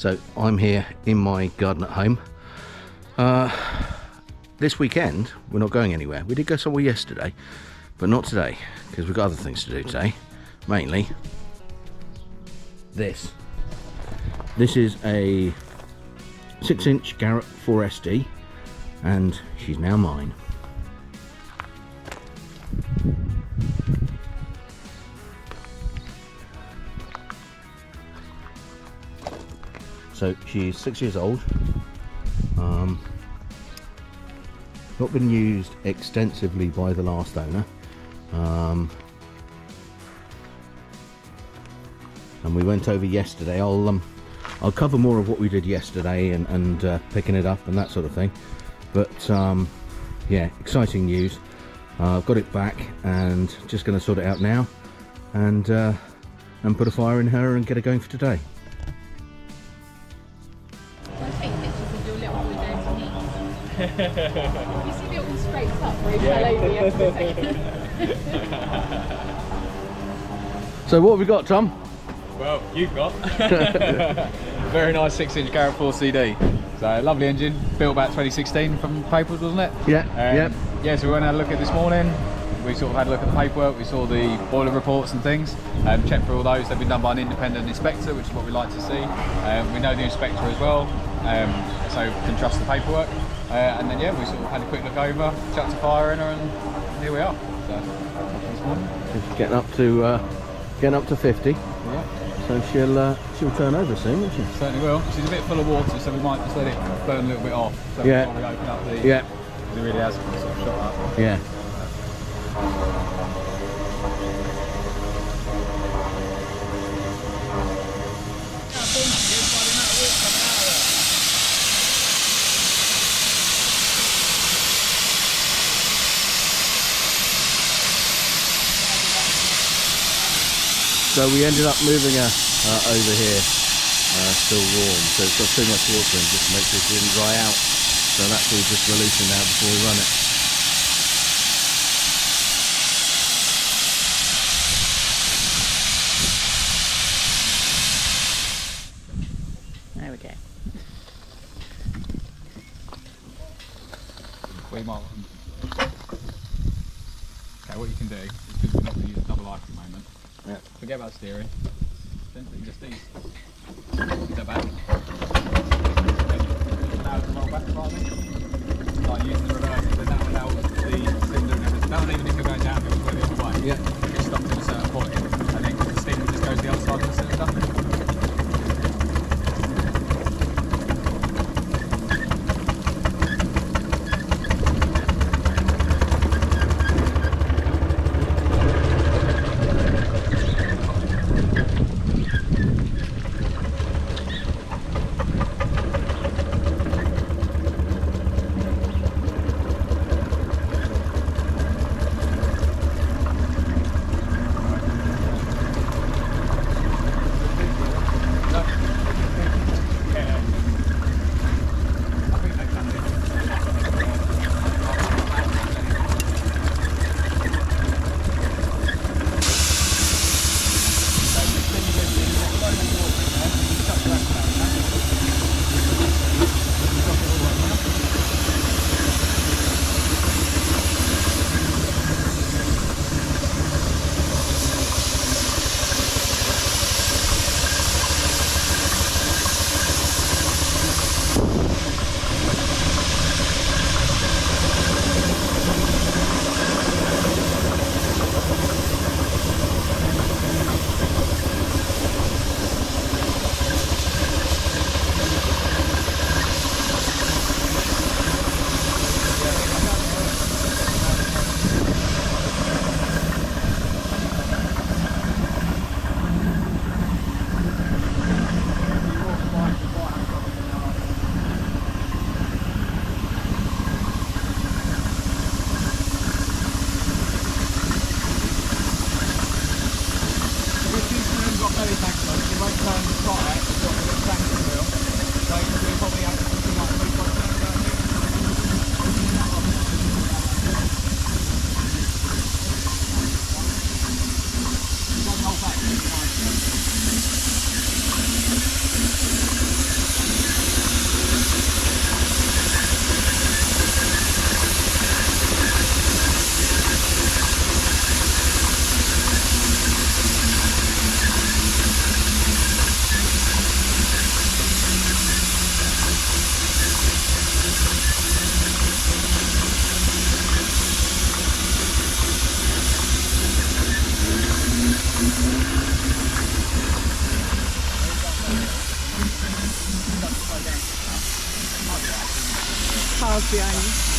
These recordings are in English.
So I'm here in my garden at home. This weekend we're not going anywhere. We did go somewhere yesterday, but not today, because we've got other things to do today. Mainly this. This is a 6-inch Garrett 4SD, and she's now mine. So she's 6 years old, not been used extensively by the last owner, and we went over yesterday. I'll cover more of what we did yesterday and picking it up and that sort of thing, but yeah, exciting news. I've got it back and just going to sort it out now and put a fire in her and get her going for today. You see me all scraped up, right? Yeah. So what have we got, Tom? Well, you've got very nice 6-inch Garrett 4 CD. So lovely engine, built about 2016 from papers, wasn't it? Yeah. Yeah. So we went and had a look at it this morning. We sort of had a look at the paperwork. We saw the boiler reports and things. Checked for all those. They've been done by an independent inspector, which is what we like to see. We know the inspector as well, so we can trust the paperwork. And then yeah, we sort of had a quick look over, chucked a fire in her, and here we are. So, getting up to 50. Yeah. So she'll turn over soon, won't she? Certainly will. She's a bit full of water, so we might just let it burn a little bit off. So yeah. Before we open up the. Yeah. It really has sort of shot up. Yeah. So we ended up moving her over here, still warm, so it's got too much water in just to make sure she didn't dry out. So that's all just releasing now before we run it. There we go. Way more. Okay, what you can do is, because we're not going to use double arc at the moment. Yeah. Forget about steering. Simply just these. They're back. Now it's a roll back slightly. Start using the reverse, because that allows the cylinder and everything. That one, even if you're going down, it was really all the way. Yeah. It just stops at a certain point. And then the steam just goes the other side of the Cars behind you.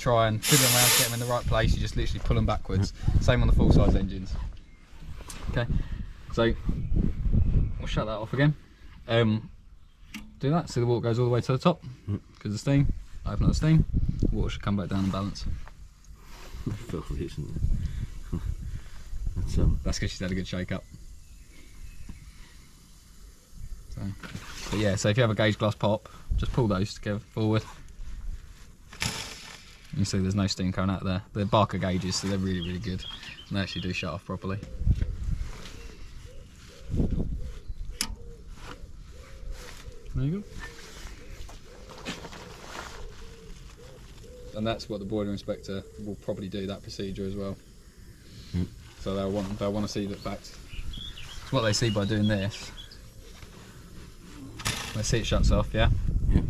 Try and fiddle around to get them in the right place, you just literally pull them backwards. Same on the full size engines. Okay, so we'll shut that off again. Do that, so the water goes all the way to the top because the steam, open up the steam, water should come back down and balance. Filthy, isn't it? That's because she's had a good shake up. So, but yeah, so if you have a gauge glass pop, just pull those together forward. You see there's no steam coming out there. They're Barker gauges, so they're really, really good. And they actually do shut off properly. There you go. And that's what the boiler inspector will probably do, that procedure as well. So they'll want to see the fact. It's what they see by doing this. They see it shuts off, yeah? Yeah.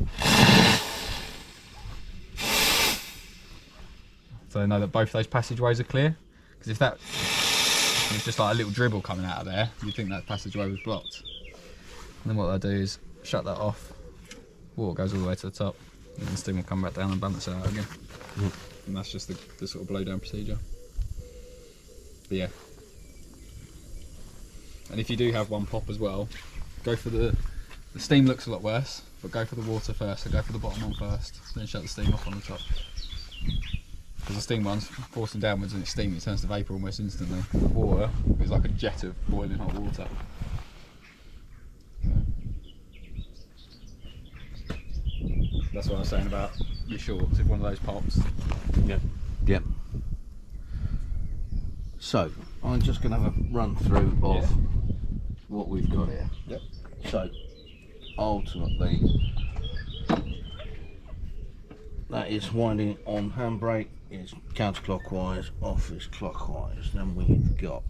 So they know that both those passageways are clear, because if that was just like a little dribble coming out of there, you'd think that passageway was blocked. And then what they'll do is shut that off, water goes all the way to the top, and then sting will come back down and balance it out again. And that's just the sort of blowdown procedure. But yeah. And if you do have one pop as well, go for the steam looks a lot worse, but go for the water first, so go for the bottom one first, then shut the steam off on the top. Because the steam one's forcing downwards and it's steaming, it turns to vapour almost instantly. The water is like a jet of boiling hot water. That's what I was saying about your shorts, if one of those pops. Yeah. Yeah. So, I'm just going to have a run through of what we've got here. Yep. So, ultimately, that is winding on handbrake, it's counterclockwise, off is clockwise. Then we've got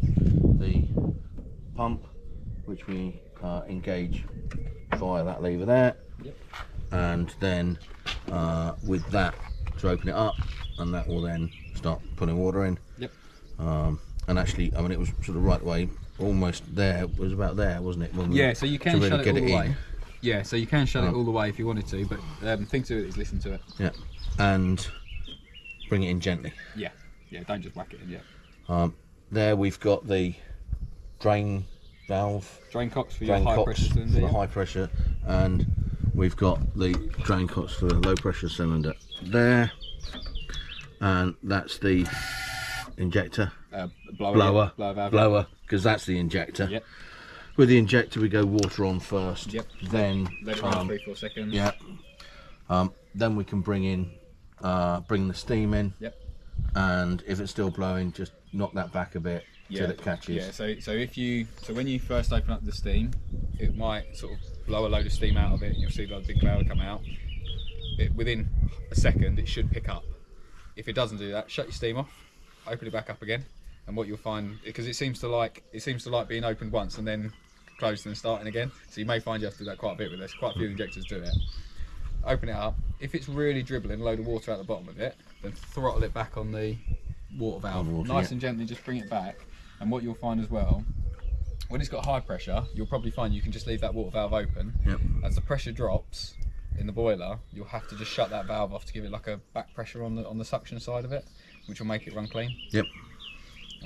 the pump, which we engage via that lever there. Yep. And then with that to open it up, and that will then start putting water in. Yep. And actually, I mean, it was sort of right way, almost there, it was about there, wasn't it? When yeah, so you can really shut it all the way. Yeah, so you can shut it all the way if you wanted to, but the thing to it is listen to it. Yeah, and bring it in gently. Yeah, yeah, don't just whack it in, yeah. There we've got the drain valve. Drain cocks for your high pressure cylinder. For the high pressure, and we've got the drain cocks for the low pressure cylinder there. And that's the injector, blower, because that's the injector. Yep. With the injector we go water on first, yep. then 3-4 seconds. Yeah. Then we can bring the steam in, yep. And if it's still blowing, just knock that back a bit till it catches. Yeah, so when you first open up the steam, it might sort of blow a load of steam out of it and you'll see the big cloud come out. Within a second it should pick up. If it doesn't do that, shut your steam off, open it back up again, and what you'll find, because it seems to like being opened once and then closed and starting again, so you may find you have to do that quite a bit with this. Quite a few injectors do it. Open it up, if it's really dribbling a load of water out the bottom of it, then throttle it back on the water valve, nice and gently, just bring it back. And what you'll find as well, when it's got high pressure, you'll probably find you can just leave that water valve open. Yep. As the pressure drops in the boiler, you'll have to just shut that valve off to give it like a back pressure on the suction side of it, which will make it run clean. Yep.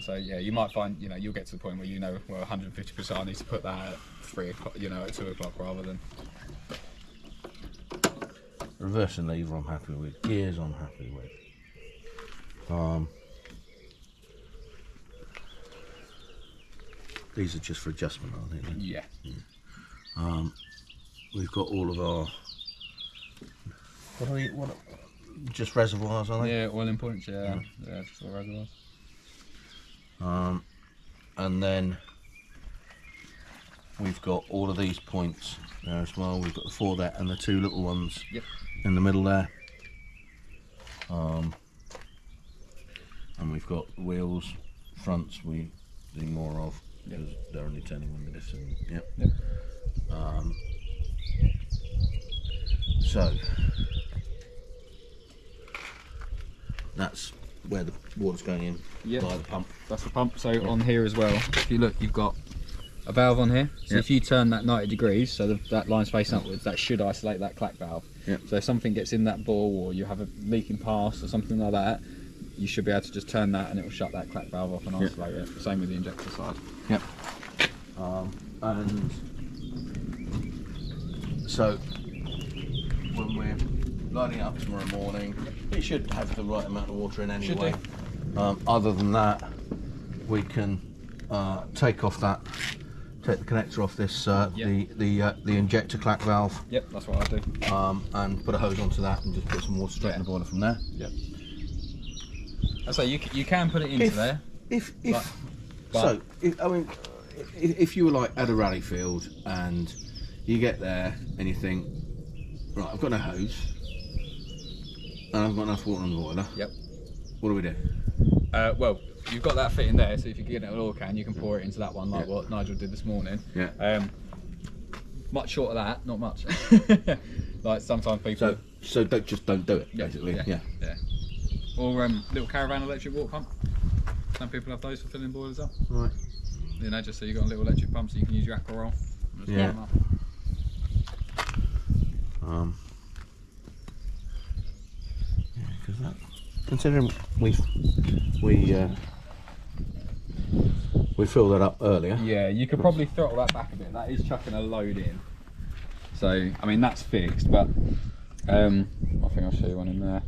So yeah, you might find, you know, you'll get to the point where you know, well, 150%, I need to put that at 3 o'clock, you know, at 2 o'clock rather than. Reversing lever I'm happy with, gears I'm happy with. These are just for adjustment, aren't they? Yeah. Yeah. We've got all of our, just reservoirs, aren't they? Yeah, oil in points, yeah. Yeah, just all reservoirs. And then we've got all of these points there as well. We've got the 4 there and the 2 little ones in the middle there. And we've got wheels, fronts we do more of because they're only turning 1 minute. So that's where the water's going in by the pump. That's the pump. So on here as well, if you look, you've got a valve on here. So if you turn that 90 degrees, so that line's facing upwards, that should isolate that clack valve. So if something gets in that ball or you have a leaking pass or something like that, you should be able to just turn that and it will shut that clack valve off and isolate it. Same with the injector side. And so when we're lining up tomorrow morning, it should have the right amount of water in anyway. Other than that, we can take the connector off this the injector clack valve. Yep, that's what I do. And put a hose onto that and just put some water straight in the boiler from there. Yep. So you can put it into there. If you were like at a rally field and you get there and you think, right, I've got no hose. And I've got enough water on the boiler. Yep. What do we do? Well, you've got that fit in there, so if you can get an oil can, you can pour it into that one, like what Nigel did this morning. Yeah. Much short of that, not much. Like sometimes people. So don't do it, basically. Yeah. Or little caravan electric water pump. Some people have those for filling boilers up. Right. You know, just so you've got a little electric pump, so you can use your aqua roll. Yeah. Considering we filled that up earlier. Yeah, you could probably throttle that back a bit. That is chucking a load in. So, I mean, that's fixed, but I think I'll show you one in there.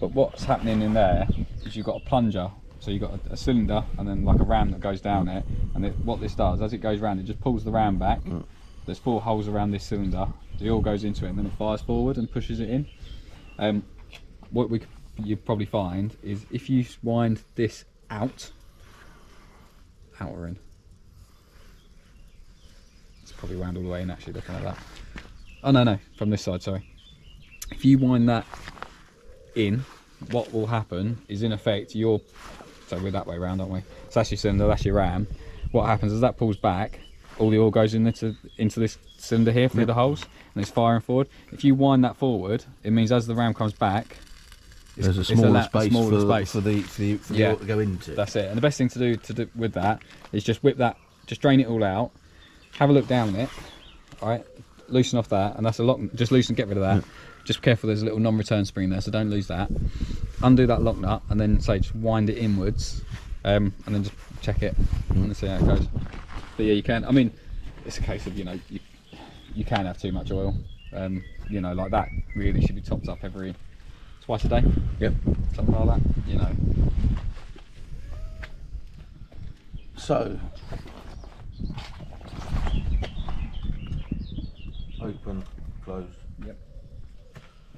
But what's happening in there is you've got a plunger. So you've got a cylinder and then like a ram that goes down it. And it, what this does, as it goes round, it just pulls the ram back. Mm. There's four holes around this cylinder. It all goes into it and then it fires forward and pushes it in. What you'd probably find is if you wind this out, it's probably round all the way in actually looking at that. Oh no, from this side, sorry. If you wind that in, what will happen is in effect your, so we're that way round, aren't we? So that's your cylinder, that's your ram. What happens is that pulls back, all the oil goes into this cylinder here through the holes, and it's firing forward. If you wind that forward, it means as the ram comes back, there's a smaller space for the oil to go into. That's it. And the best thing to do with that is just whip that, just drain it all out, have a look down it, all right, loosen off that, and that's a lock, just loosen, get rid of that. Yeah. Just be careful, there's a little non-return spring there, so don't lose that. Undo that lock nut, and then say just wind it inwards, and then just check it and see how it goes. But yeah, you can, I mean, it's a case of, you know, you can have too much oil. You know, like that really should be topped up every, twice a day. Yep. Something like that, you know. So, open, close. Yep.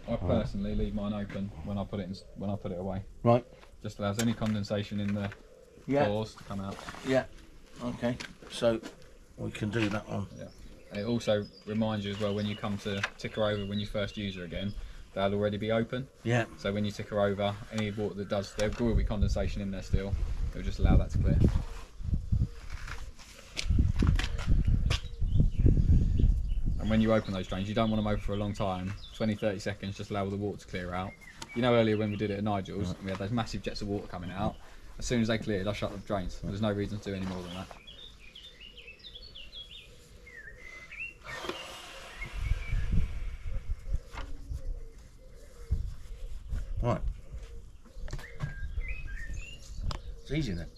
I personally leave mine open when I put it in, when I put it away. Right. Just allows any condensation in the pores to come out. Yeah. Okay, so we can do that one. Yeah. It also reminds you as well when you come to tick her over when you first use her again, they'll already be open. Yeah. So when you tick her over, any water that does, there will be condensation in there still. It'll just allow that to clear. And when you open those drains, you don't want them open for a long time. 20, 30 seconds, just allow the water to clear out. You know earlier when we did it at Nigel's, we had those massive jets of water coming out. As soon as they cleared, I shut the drains. There's no reason to do any more than that. Right. It's easy then.